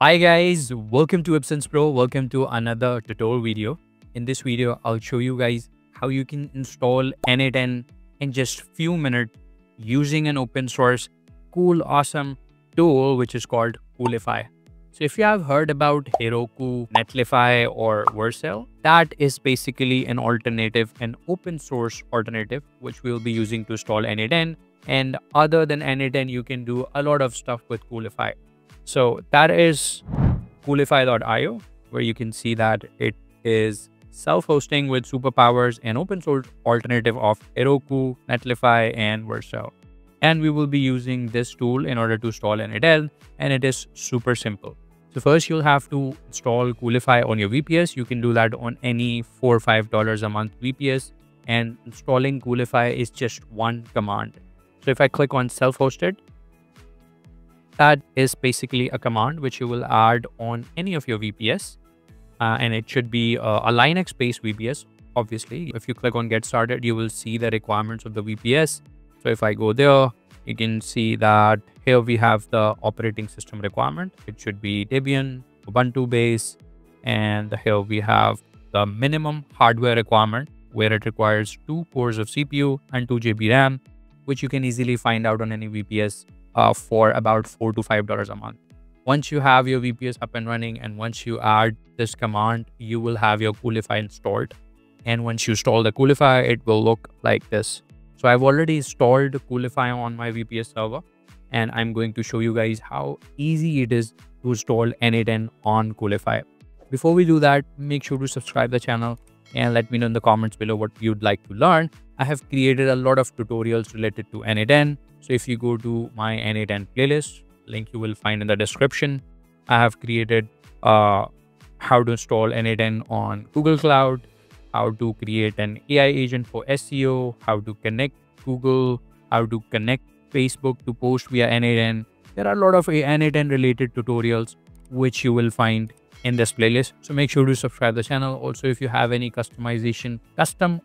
Hi guys, welcome to WebSense Pro. Welcome to another tutorial video. In this video, I'll show you guys how you can install N8N in just few minutes using an open source, cool, awesome tool, which is called Coolify. So if you have heard about Heroku, Netlify or Vercel, that is basically an alternative, an open source alternative, which we'll be using to install N8N. And other than N8N, you can do a lot of stuff with Coolify. So that is Coolify.io, where you can see that it is self-hosting with superpowers and open source alternative of Heroku, Netlify, and Vercel. And we will be using this tool in order to install N8N, and it is super simple. So first you'll have to install Coolify on your VPS. You can do that on any $4 or $5 a month VPS, and installing Coolify is just one command. So if I click on self-hosted, that is basically a command which you will add on any of your VPS, and it should be a Linux-based VPS. Obviously, if you click on Get Started, you will see the requirements of the VPS. So if I go there, you can see that here we have the operating system requirement. It should be Debian, Ubuntu-based, and here we have the minimum hardware requirement, where it requires 2 cores of CPU and 2 GB RAM, which you can easily find out on any VPS. For about $4 to $5 a month. Once you have your VPS up and running, and once you add this command, you will have your Coolify installed. And once you install the Coolify, it will look like this. So I've already installed Coolify on my VPS server, and I'm going to show you guys how easy it is to install N8N on Coolify. Before we do that, make sure to subscribe the channel and let me know in the comments below what you'd like to learn. I have created a lot of tutorials related to N8N. So if you go to my N8N playlist, link you will find in the description. I have created how to install N8N on Google Cloud, how to create an AI agent for SEO, how to connect Google, how to connect Facebook to post via N8N. There are a lot of N8N related tutorials which you will find in this playlist. So make sure to subscribe the channel. Also, if you have any custom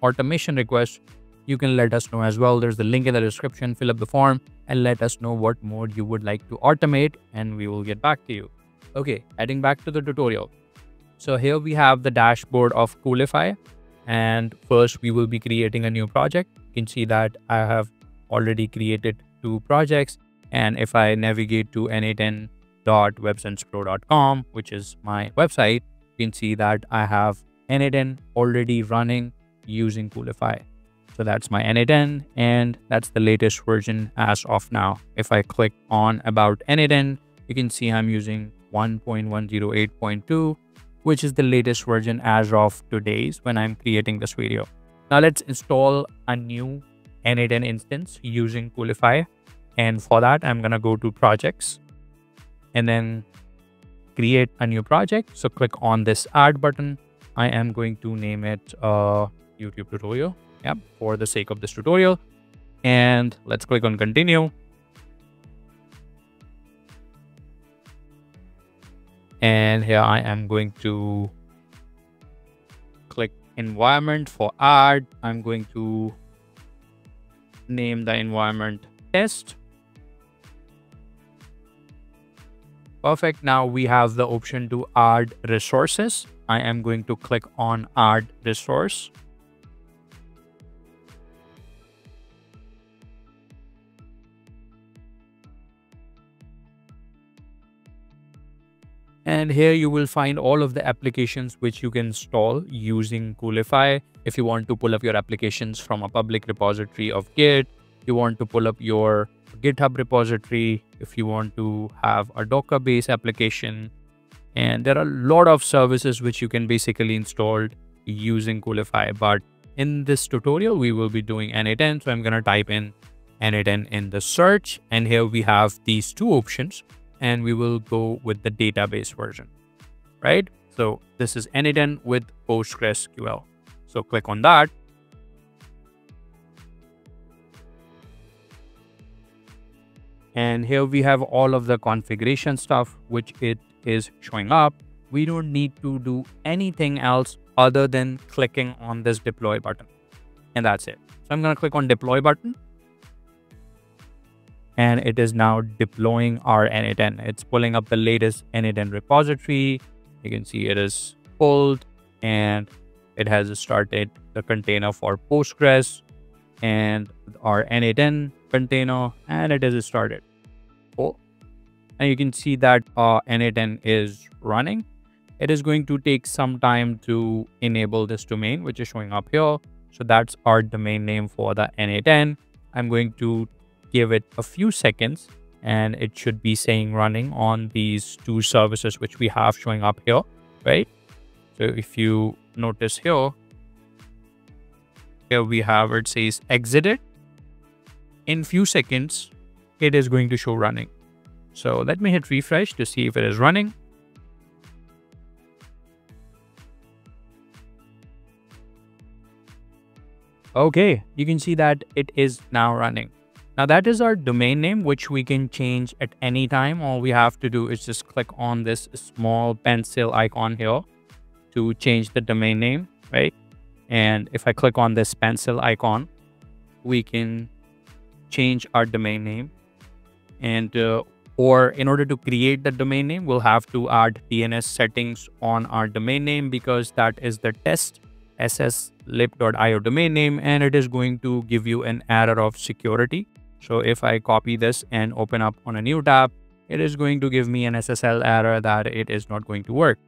automation requests, you can let us know as well. There's the link in the description. Fill up the form and let us know what more you would like to automate, and we will get back to you. Okay, heading back to the tutorial. So here we have the dashboard of Coolify, and first we will be creating a new project. You can see that I have already created 2 projects, and if I navigate to n8n.websensepro.com, which is my website, you can see that I have N8N already running using Coolify. So that's my N8N, and that's the latest version as of now. If I click on about N8N, you can see I'm using 1.108.2, which is the latest version as of today's when I'm creating this video. Now let's install a new N8N instance using Coolify. And for that, I'm going to go to projects and then create a new project. So click on this add button. I am going to name it YouTube tutorial. Yep, for the sake of this tutorial, and let's click on continue. And here I am going to click environment for add. I'm going to name the environment test. Perfect. Now we have the option to add resources. I am going to click on add resource. And here you will find all of the applications which you can install using Coolify. If you want to pull up your applications from a public repository of Git, you want to pull up your GitHub repository, if you want to have a Docker-based application. And there are a lot of services which you can basically install using Coolify. But in this tutorial, we will be doing N8N. So I'm going to type in N8N in the search. And here we have these 2 options. And we will go with the database version, right? So this is N8N with PostgreSQL. So click on that. And here we have all of the configuration stuff, which it is showing up. We don't need to do anything else other than clicking on this deploy button. And that's it. So I'm going to click on deploy button. and it is now deploying our N8N. It's pulling up the latest N8N repository. You can see it is pulled and it has started the container for Postgres and our N8N container, and it is started. Cool. And you can see that N8N is running. It is going to take some time to enable this domain, which is showing up here. So that's our domain name for the N8N. I'm going to give it a few seconds and it should be saying running on these two services which we have showing up here, right? So if you notice here we have, it says exited. In few seconds, it is going to show running. So let me hit refresh to see if it is running. Okay, you can see that it is now running. Now that is our domain name, which we can change at any time. All we have to do is just click on this small pencil icon here to change the domain name, right? And if I click on this pencil icon, we can change our domain name. And or in order to create the domain name, we'll have to add DNS settings on our domain name, because that is the test sslip.io domain name, and it is going to give you an error of security. So if I copy this and open up on a new tab, it is going to give me an SSL error that it is not going to work.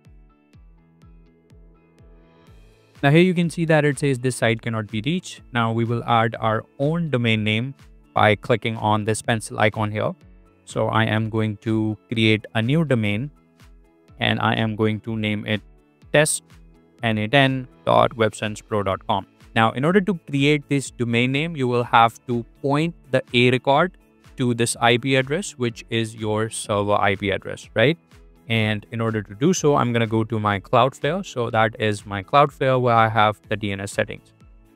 Now here you can see that it says this site cannot be reached. Now we will add our own domain name by clicking on this pencil icon here. So I am going to create a new domain and I am going to name it test n8n.websensepro.com. Now, in order to create this domain name, you will have to point the A record to this IP address, which is your server IP address, right? And in order to do so, I'm going to go to my Cloudflare. So that is my Cloudflare where I have the DNS settings.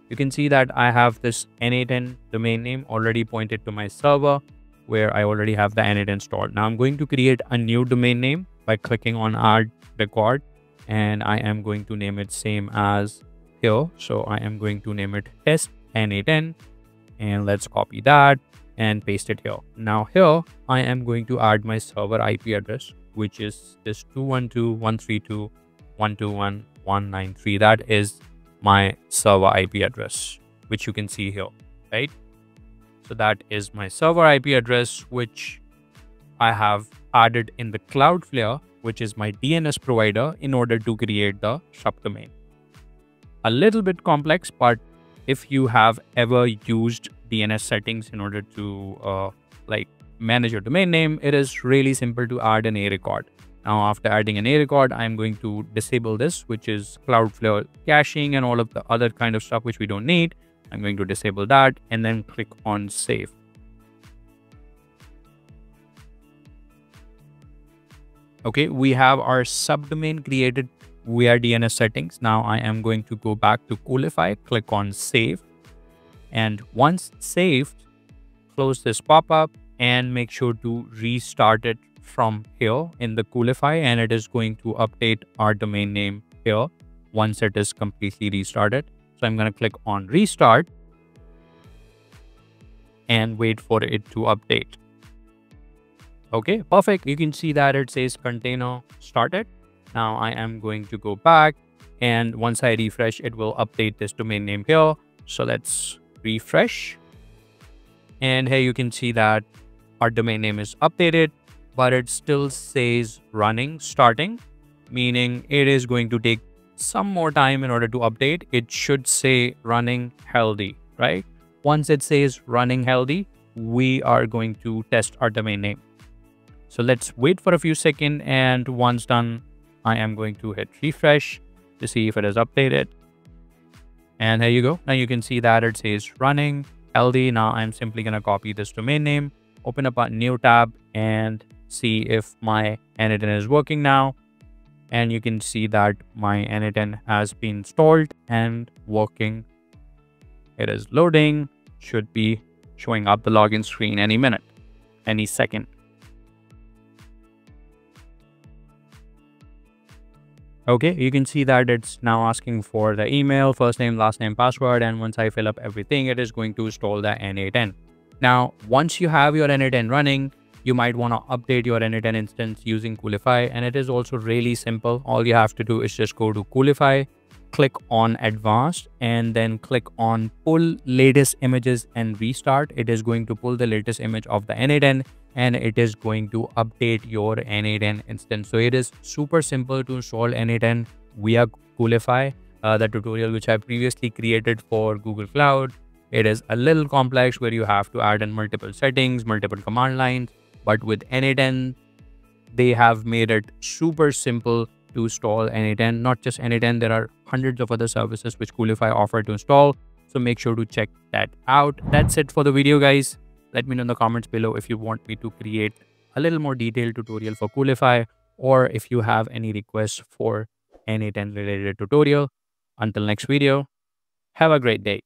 You can see that I have this N8N domain name already pointed to my server where I already have the N8N installed. Now I'm going to create a new domain name by clicking on add record. And I am going to name it same as here. So I am going to name it test N8N, and let's copy that and paste it here. Now here I am going to add my server IP address, which is this 212.132.121.193. That is my server IP address, which you can see here, right? So that is my server IP address, which I have added in the Cloudflare, which is my DNS provider, in order to create the subdomain. A little bit complex, but if you have ever used DNS settings in order to like manage your domain name, it is really simple to add an A record. Now, after adding an A record, I'm going to disable this, which is Cloudflare caching and all of the other kind of stuff which we don't need. I'm going to disable that and then click on save. Okay, we have our subdomain created via DNS settings. Now I am going to go back to Coolify, click on save. And once saved, close this pop-up and make sure to restart it from here in the Coolify. And it is going to update our domain name here once it is completely restarted. So I'm going to click on restart and wait for it to update. Okay, perfect. You can see that it says container started. Now I am going to go back, and once I refresh, it will update this domain name here. So let's refresh. And here you can see that our domain name is updated, but it still says running, starting, meaning it is going to take some more time in order to update. It should say running healthy, right? Once it says running healthy, we are going to test our domain name. So let's wait for a few seconds, and once done, I am going to hit refresh to see if it is updated. And here you go. Now you can see that it says running, LD. Now I'm simply going to copy this domain name, open up a new tab and see if my N8N is working now. And you can see that my N8N has been installed and working. It is loading, should be showing up the login screen any minute, any second. Okay, you can see that it's now asking for the email, first name, last name, password. And once I fill up everything, it is going to install the N8N. Now, once you have your N8N running, you might want to update your N8N instance using Coolify, and it is also really simple. All you have to do is just go to Coolify, click on Advanced, and then click on Pull Latest Images and Restart. It is going to pull the latest image of the N8N, and it is going to update your N8N instance. So it is super simple to install N8N via Coolify. The tutorial which I previously created for Google Cloud, it is a little complex where you have to add in multiple settings, multiple command lines. But with N8N, they have made it super simple to install N8N. Not just N8N, there are hundreds of other services which Coolify offer to install. So make sure to check that out. That's it for the video, guys. Let me know in the comments below if you want me to create a little more detailed tutorial for Coolify, or if you have any requests for N8N related tutorial. Until next video, have a great day.